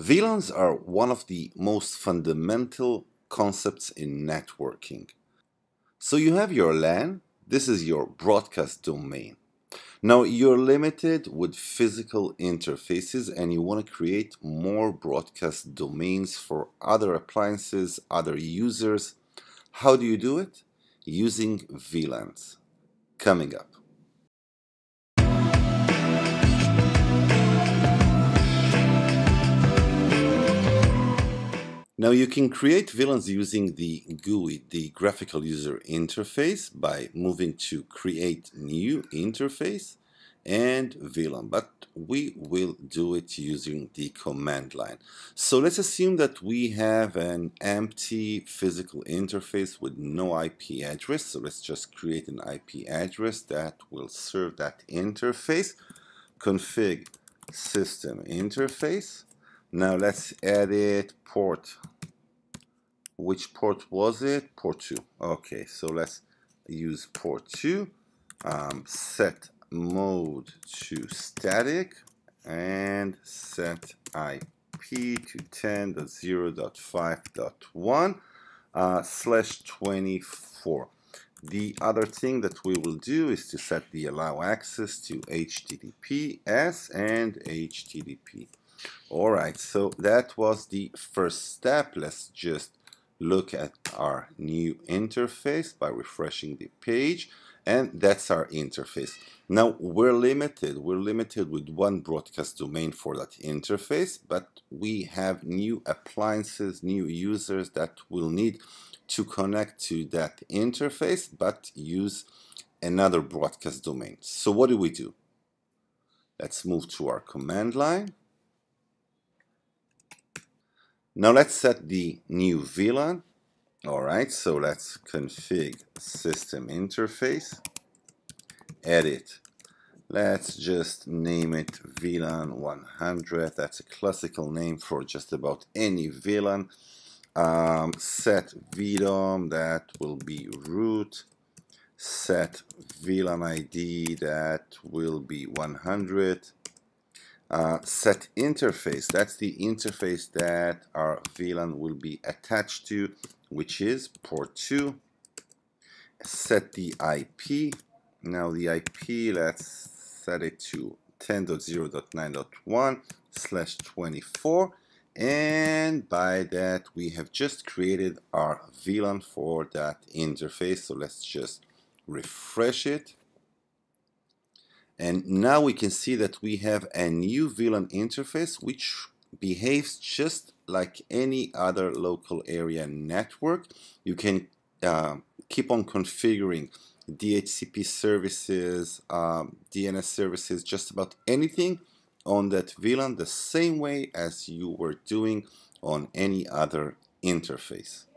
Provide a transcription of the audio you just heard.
VLANs are one of the most fundamental concepts in networking. So you have your LAN, this is your broadcast domain. Now you're limited with physical interfaces and you want to create more broadcast domains for other appliances, other users. How do you do it? Using VLANs. Coming up. Now you can create VLANs using the GUI, the graphical user interface, by moving to create new interface and VLAN, but we will do it using the command line. So let's assume that we have an empty physical interface with no IP address. So let's just create an IP address that will serve that interface. Config system interface. Now let's edit port. Which port was it? Port 2. Okay, so let's use port 2. Set mode to static and set IP to 10.0.5.1 /24. The other thing that we will do is to set the allow access to HTTPS and HTTP. Alright, so that was the first step. Let's just look at our new interface by refreshing the page, and that's our interface. Now we're limited with one broadcast domain for that interface, but we have new appliances, new users that will need to connect to that interface but use another broadcast domain. So what do we do? Let's move to our command line. Now let's set the new VLAN. Alright, so let's config system interface, edit. Let's just name it VLAN 100. That's a classical name for just about any VLAN. Set VDOM, that will be root. Set VLAN ID, that will be 100. Set interface, that's the interface that our VLAN will be attached to, which is port 2. Set the IP. Now the IP, let's set it to 10.0.9.1/24, and by that we have just created our VLAN for that interface. So let's just refresh it. And now we can see that we have a new VLAN interface which behaves just like any other local area network. You can keep on configuring DHCP services, DNS services, just about anything on that VLAN the same way as you were doing on any other interface.